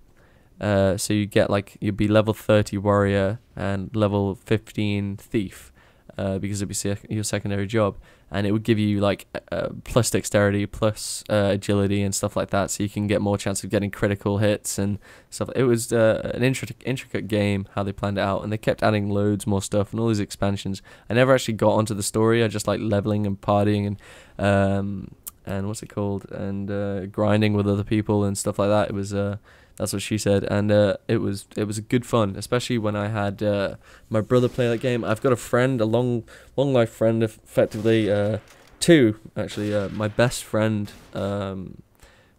uh, so you get like you'd be level thirty warrior and level fifteen thief, uh, because it'd be sec your secondary job, and it would give you like uh, plus dexterity, plus uh, agility and stuff like that, so you can get more chance of getting critical hits and stuff. It was uh, an intric intricate game how they planned it out, and they kept adding loads more stuff and all these expansions. I never actually got onto the story. I just like leveling and partying and um and what's it called and uh, grinding with other people and stuff like that. It was uh that's what she said, and uh, it was it was good fun, especially when I had uh, my brother play that game. I've got a friend, a long, long life friend, effectively uh, two actually. Uh, my best friend, um,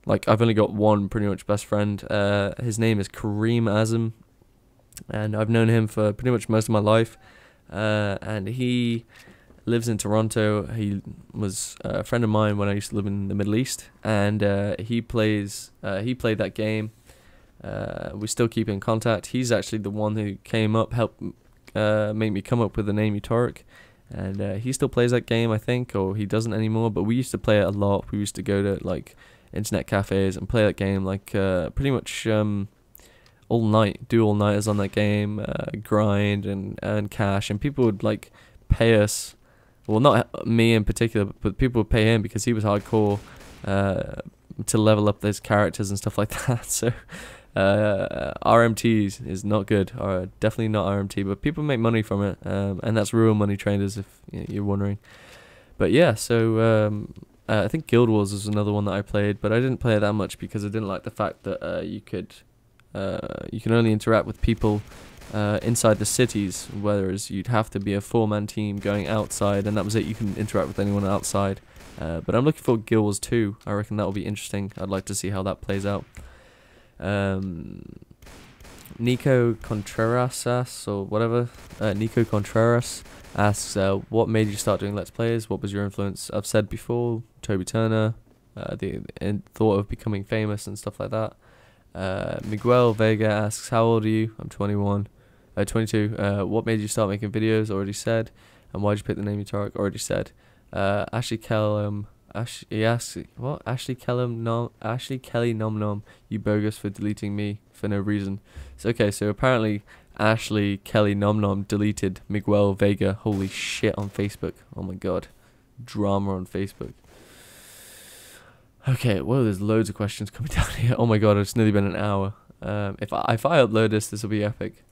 like I've only got one pretty much best friend. Uh, his name is Kareem Azam, and I've known him for pretty much most of my life. Uh, and he lives in Toronto. He was a friend of mine when I used to live in the Middle East, and uh, he plays uh, he played that game. Uh, we still keep in contact. He's actually the one who came up, helped uh, make me come up with the name Utorak, and uh, he still plays that game, I think, or he doesn't anymore, but we used to play it a lot. We used to go to like internet cafes and play that game like uh, pretty much um, all night, do all-nighters on that game, uh, grind and earn cash, and people would like pay us, well, not me in particular, but people would pay him because he was hardcore uh, to level up those characters and stuff like that, so... Uh, R M Ts is not good, or definitely not R M T, but people make money from it, um, and that's real money traders, if you're wondering. But yeah, so um, uh, I think Guild Wars is another one that I played, but I didn't play it that much because I didn't like the fact that uh, you could uh, you can only interact with people uh, inside the cities, whereas you'd have to be a four-man team going outside, and that was it. You couldn't interact with anyone outside. Uh, but I'm looking for Guild Wars two. I reckon that will be interesting. I'd like to see how that plays out. Um, Nico Contreras or whatever uh, Nico Contreras asks, uh, what made you start doing Let's Plays? What was your influence? I've said before, Toby Turner, uh, the and thought of becoming famous and stuff like that. uh, Miguel Vega asks, how old are you? I'm twenty-one, uh, twenty-two. Uh, what made you start making videos? Already said. And why did you pick the name Utorak? Already said. uh, Ashley Kellum Ash, he asks, what? Ashley Kellum, nom, Ashley Kelly Nom Nom, you bogus for deleting me for no reason. So, okay, so apparently Ashley Kelly Nom Nom deleted Miguel Vega. Holy shit, on Facebook. Oh my God. Drama on Facebook. Okay, well, there's loads of questions coming down here. Oh my God, it's nearly been an hour. Um, if, I, if I upload this, this will be epic.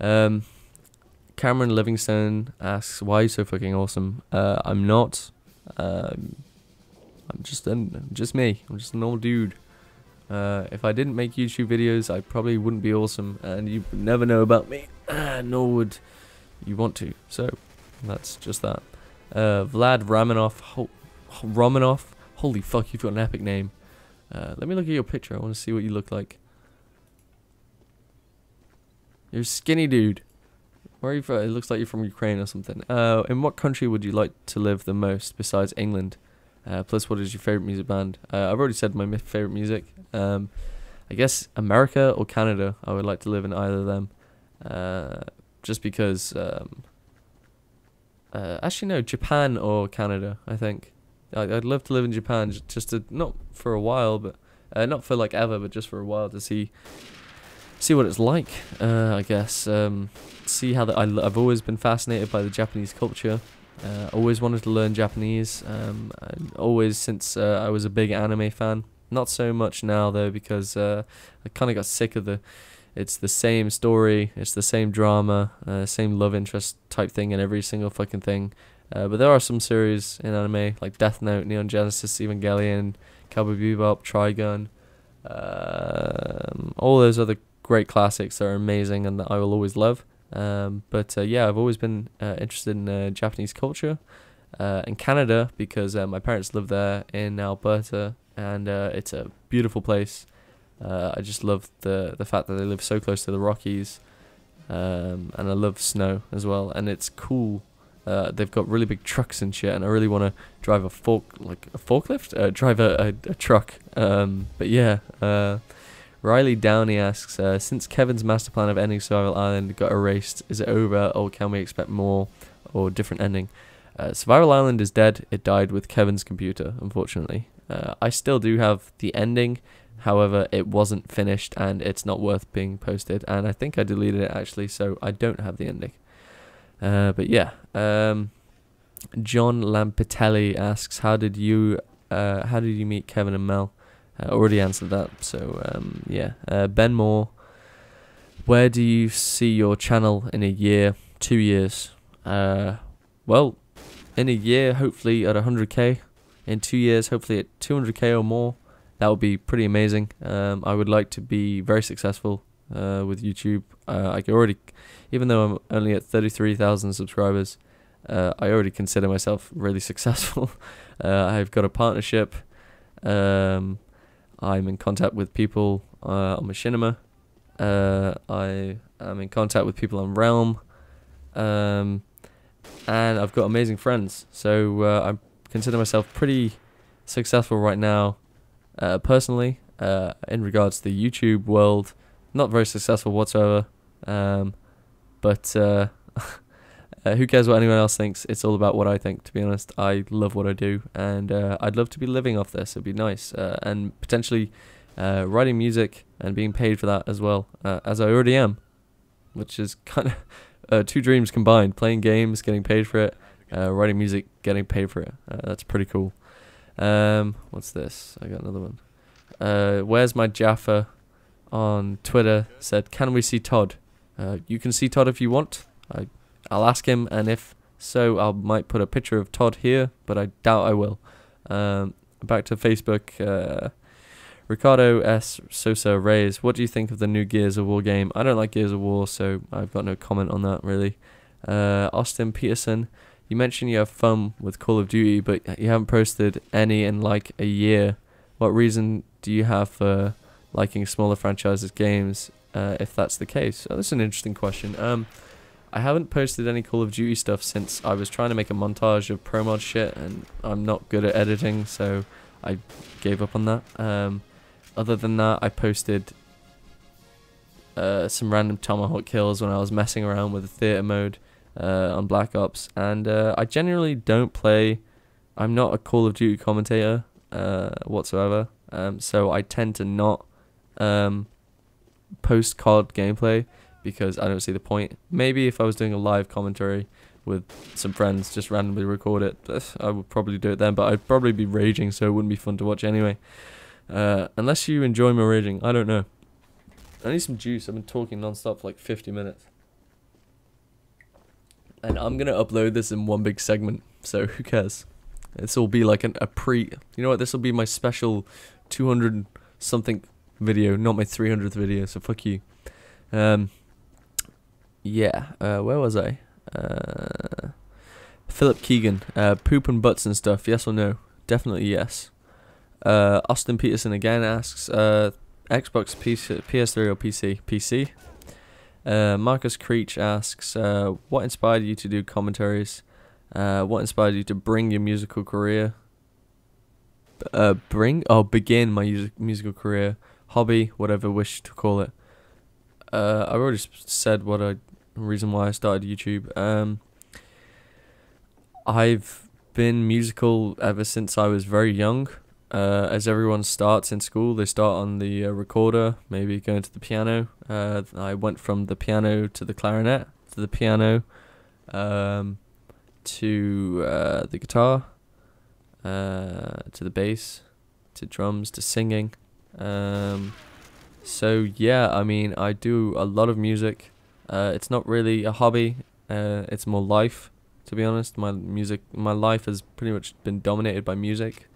Um, Cameron Livingstone asks, why are you so fucking awesome? Uh, I'm not. Um, I'm just an, just me. I'm just an old dude. Uh, if I didn't make YouTube videos, I probably wouldn't be awesome, and you would never know about me, nor would you want to. So that's just that. Uh, Vlad Romanov, ho Romanov. Holy fuck, you've got an epic name. Uh, let me look at your picture. I want to see what you look like. You're a skinny dude. Where are you from? It looks like you're from Ukraine or something. Uh, in what country would you like to live the most besides England? Uh, plus, what is your favorite music band? Uh, I've already said my favorite music. Um, I guess America or Canada. I would like to live in either of them. Uh, just because... Um, uh, actually, no. Japan or Canada, I think. I'd, I'd love to live in Japan just to... Not for a while, but... Uh, not for, like, ever, but just for a while to see... See what it's like, uh, I guess. Um, see how the, I, I've always been fascinated by the Japanese culture. Uh, always wanted to learn Japanese. Um, always since uh, I was a big anime fan. Not so much now though, because uh, I kind of got sick of the. It's the same story. It's the same drama. Uh, same love interest type thing in every single fucking thing. Uh, but there are some series in anime like Death Note, Neon Genesis Evangelion, Cowboy Bebop, Trigun, uh, all those other. Great classics that are amazing and that I will always love. Um, but uh, yeah, I've always been uh, interested in uh, Japanese culture uh, and Canada because uh, my parents live there in Alberta, and uh, it's a beautiful place. Uh, I just love the the fact that they live so close to the Rockies, um, and I love snow as well. And it's cool. Uh, they've got really big trucks and shit, and I really want to drive a fork like a forklift, uh, drive a, a, a truck. Um, but yeah. Uh, Riley Downey asks, uh, since Kevin's master plan of ending Survival Island got erased, is it over, or can we expect more or different ending? Uh, Survival Island is dead. It died with Kevin's computer, unfortunately. Uh, I still do have the ending, however, it wasn't finished and it's not worth being posted, and I think I deleted it actually, so I don't have the ending. Uh, but yeah, um, John Lampitelli asks, how did you, uh, how did you meet Kevin and Mel? Uh, already answered that, so um, yeah. Uh, Ben Moore, where do you see your channel in a year, two years? Uh, well, in a year, hopefully at one hundred K. In two years, hopefully at two hundred K or more. That would be pretty amazing. Um, I would like to be very successful uh, with YouTube. Uh, I could already, even though I'm only at thirty-three thousand subscribers, uh, I already consider myself really successful. uh, I've got a partnership. Um, I'm in contact with people uh, on Machinima. Uh, I am in contact with people on Realm. Um, and I've got amazing friends. So uh, I consider myself pretty successful right now. Uh, personally, uh, in regards to the YouTube world, not very successful whatsoever. Um, but uh, uh, who cares what anyone else thinks? It's all about what I think, to be honest. I love what I do, and uh, I'd love to be living off this. It'd be nice, uh, and potentially uh, writing music and being paid for that as well, uh, as I already am, which is kind of uh, two dreams combined: playing games, getting paid for it, uh, writing music, getting paid for it. Uh, that's pretty cool. Um, what's this? I got another one. Uh, where's my Jaffa on Twitter said, can we see Todd? Uh, you can see Todd if you want. I. I'll ask him, and if so, I might put a picture of Todd here, but I doubt I will. Um, back to Facebook. Uh, Ricardo S. Sosa Reyes, what do you think of the new Gears of War game? I don't like Gears of War, so I've got no comment on that, really. Uh, Austin Peterson, you mentioned you have fun with Call of Duty, but you haven't posted any in, like, a year. What reason do you have for liking smaller franchises games, uh, if that's the case? Oh, that's an interesting question. Um... I haven't posted any Call of Duty stuff since I was trying to make a montage of pro mod shit, and I'm not good at editing, so I gave up on that. Um, other than that, I posted uh, some random tomahawk kills when I was messing around with the theater mode uh, on Black Ops, and uh, I generally don't play. I'm not a Call of Duty commentator uh, whatsoever, um, so I tend to not um, post C O D gameplay, because I don't see the point. Maybe if I was doing a live commentary with some friends, just randomly record it, I would probably do it then, but I'd probably be raging, so it wouldn't be fun to watch anyway. Uh, unless you enjoy my raging, I don't know. I need some juice. I've been talking non-stop for like fifty minutes. And I'm going to upload this in one big segment, so who cares? This will be like an, a pre... You know what? This will be my special two hundred something video, not my three hundredth video, so fuck you. Um, yeah, uh, where was I? Uh, Philip Keegan, uh, poop and butts and stuff, yes or no? Definitely yes. Uh, Austin Peterson again asks, uh, Xbox, P S three or P C? P C. Uh, Marcus Creech asks, uh, what inspired you to do commentaries? Uh, what inspired you to bring your musical career? Uh, bring or begin my music musical career, hobby, whatever wish to call it. Uh, I already said what I reason why I started YouTube. Um, I've been musical ever since I was very young. Uh, as everyone starts in school, they start on the uh, recorder, maybe going to the piano. Uh, I went from the piano to the clarinet, to the piano, um, to uh, the guitar, uh, to the bass, to drums, to singing. Um, so yeah, I mean, I do a lot of music. Uh, it's not really a hobby, uh, it's more life, to be honest. My music, my life has pretty much been dominated by music.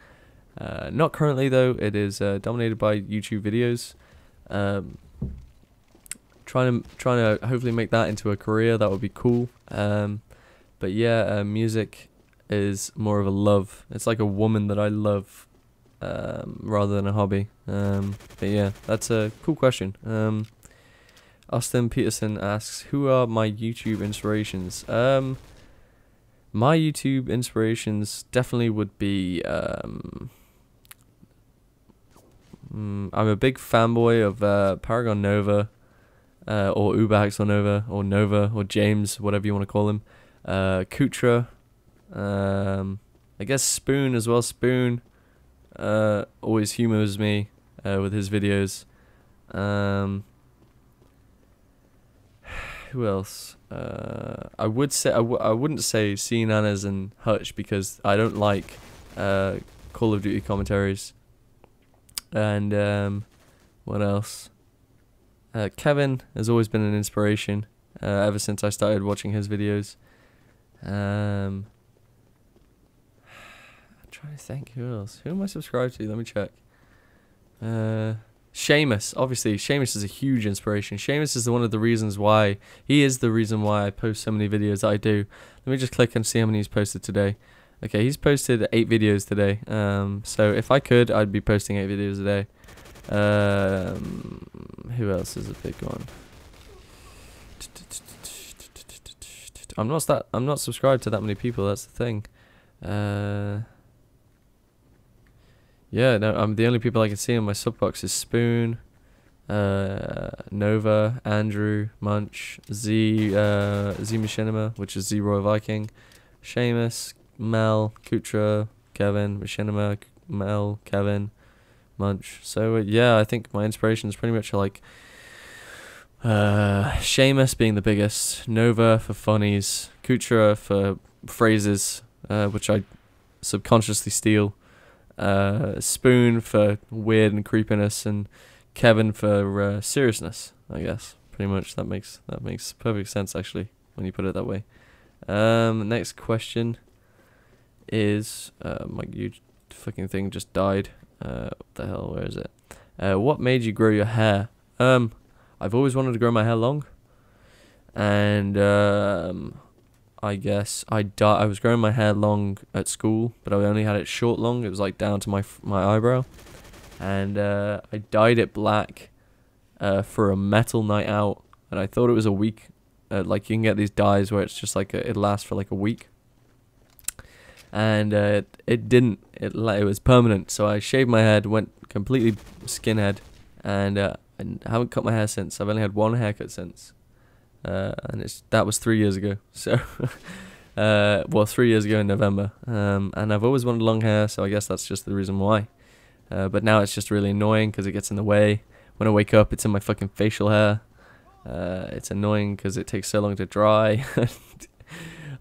Uh, not currently though, it is uh, dominated by YouTube videos. Um, trying to trying to hopefully make that into a career, that would be cool. Um, but yeah, uh, music is more of a love. It's like a woman that I love, um, rather than a hobby. Um, but yeah, that's a cool question. Um, Austin Peterson asks, who are my YouTube inspirations? Um, my YouTube inspirations definitely would be... Um, Mm, I'm a big fanboy of uh, Paragon Nova, uh, or Ubax or Nova, or Nova, or James, whatever you want to call him. Uh, Kutra, um, I guess Spoon as well. Spoon uh, always humors me uh, with his videos. Um, who else? Uh, I would say I, w I wouldn't say Seananners and Hutch because I don't like uh, Call of Duty commentaries. And um, what else? Uh, Kevin has always been an inspiration uh, ever since I started watching his videos. Um, I'm trying to think who else. Who am I subscribed to? Let me check. Uh, Seamus, obviously. Seamus is a huge inspiration. Seamus is one of the reasons why, he is the reason why I post so many videos that I do. Let me just click and see how many he's posted today. Okay, he's posted eight videos today, um, so if I could, I'd be posting eight videos a day. Um, who else is a big one? I'm not that. I'm not subscribed to that many people. That's the thing. Uh, yeah, no, I'm the only people I can see in my sub box is Spoon, uh, Nova, Andrew, Munch, Z, uh, Z Machinima, which is Z Royal Viking, Seamus, Mel, Kutra, Kevin, Machinima, Mel, Kevin, Munch. So uh, yeah, I think my inspiration is pretty much like uh, Seamus being the biggest, Nova for funnies, Kutra for phrases, uh, which I subconsciously steal, uh, Spoon for weird and creepiness, and Kevin for uh, seriousness. I guess pretty much that makes that makes perfect sense actually when you put it that way. Um, next question. Is uh, my huge fucking thing just died? Uh, what the hell? Where is it? Uh, what made you grow your hair? Um, I've always wanted to grow my hair long, and um, I guess I di I was growing my hair long at school, but I only had it short long. It was like down to my f my eyebrow, and uh, I dyed it black uh, for a metal night out, and I thought it was a week. Uh, like you can get these dyes where it's just like a, it lasts for like a week. And uh, it, it didn't, it, it was permanent, so I shaved my head, went completely skinhead, and uh, I haven't cut my hair since. I've only had one haircut since, uh, and it's that was three years ago, so, uh, well, three years ago in November, um, and I've always wanted long hair, so I guess that's just the reason why, uh, but now it's just really annoying, because it gets in the way. When I wake up, it's in my fucking facial hair, uh, it's annoying, because it takes so long to dry.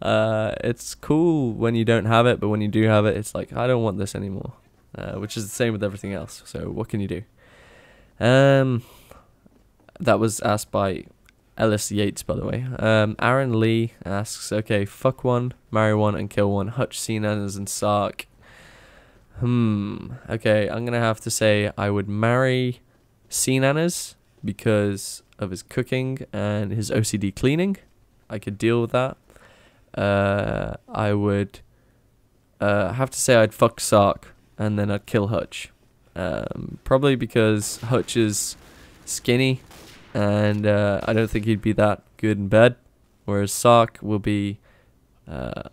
Uh, it's cool when you don't have it, but when you do have it, it's like, I don't want this anymore, uh, which is the same with everything else, so what can you do? Um, that was asked by Ellis Yates, by the way. Um, Aaron Lee asks, okay, fuck one, marry one, and kill one. Hutch, Seananners, and Sark. Hmm. Okay, I'm going to have to say I would marry Seananners because of his cooking and his O C D cleaning. I could deal with that. Uh, I would uh, have to say I'd fuck Sark and then I'd kill Hutch. Um, probably because Hutch is skinny and uh, I don't think he'd be that good in bed, whereas Sark will be, uh,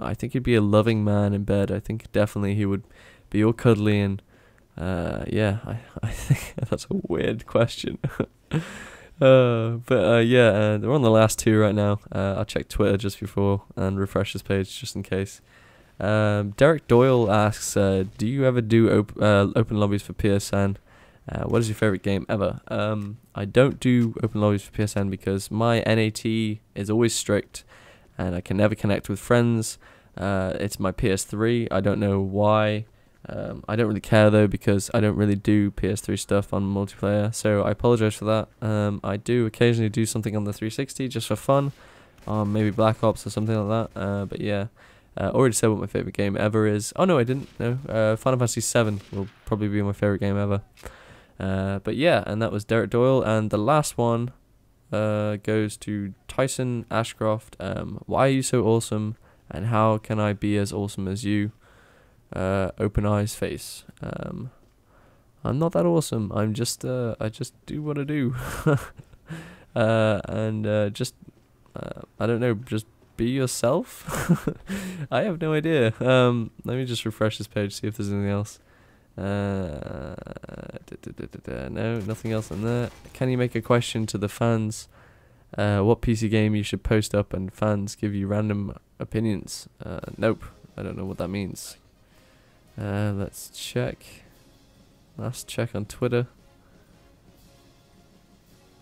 I think he'd be a loving man in bed. I think definitely he would be all cuddly and uh, yeah, I, I think that's a weird question. uh, but uh, yeah, uh, we're on the last two right now. uh, I'll check Twitter just before and refresh this page just in case. Um, Derek Doyle asks, uh, do you ever do op uh, open lobbies for P S N? Uh, what is your favourite game ever? Um, I don't do open lobbies for P S N because my N A T is always strict and I can never connect with friends. Uh, it's my P S three. I don't know why. Um, I don't really care though because I don't really do P S three stuff on multiplayer, so I apologise for that. Um, I do occasionally do something on the three sixty just for fun, um, maybe Black Ops or something like that, uh, but yeah. Uh, already said what my favourite game ever is. Oh no, I didn't. No, uh, Final Fantasy seven will probably be my favourite game ever. Uh, but yeah, and that was Derek Doyle, and the last one uh, goes to Tyson Ashcroft. Um, why are you so awesome, and how can I be as awesome as you? Uh, open eyes face. Um, I'm not that awesome. I'm just uh, I just do what I do, uh, and uh, just uh, I don't know, just be yourself. I have no idea. Um, let me just refresh this page, see if there's anything else. Uh, da, da, da, da, da. No, nothing else in there. Can you make a question to the fans? Uh, what P C game you should post up and fans give you random opinions? Uh, nope, I don't know what that means. Uh, let's check. Last check on Twitter.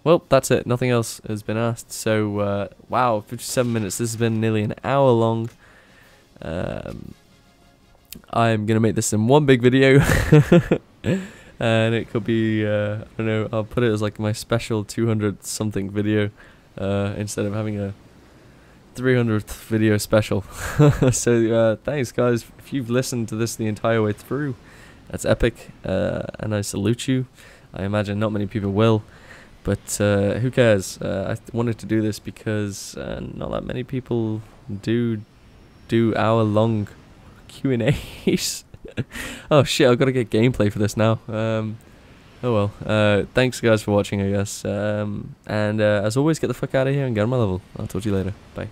Well, that's it. Nothing else has been asked. So, uh, wow, fifty-seven minutes. This has been nearly an hour long. Um... I'm going to make this in one big video and it could be, uh, I don't know, I'll put it as like my special two hundred something video uh, instead of having a three hundredth video special. So uh, thanks guys, if you've listened to this the entire way through, that's epic, uh, and I salute you. I imagine not many people will, but uh, who cares. uh, I wanted to do this because uh, not that many people do do hour long Q and A's. Oh shit, I've got to get gameplay for this now. Um, oh well. Uh, thanks guys for watching, I guess. Um, and uh, as always, get the fuck out of here and get on my level. I'll talk to you later. Bye.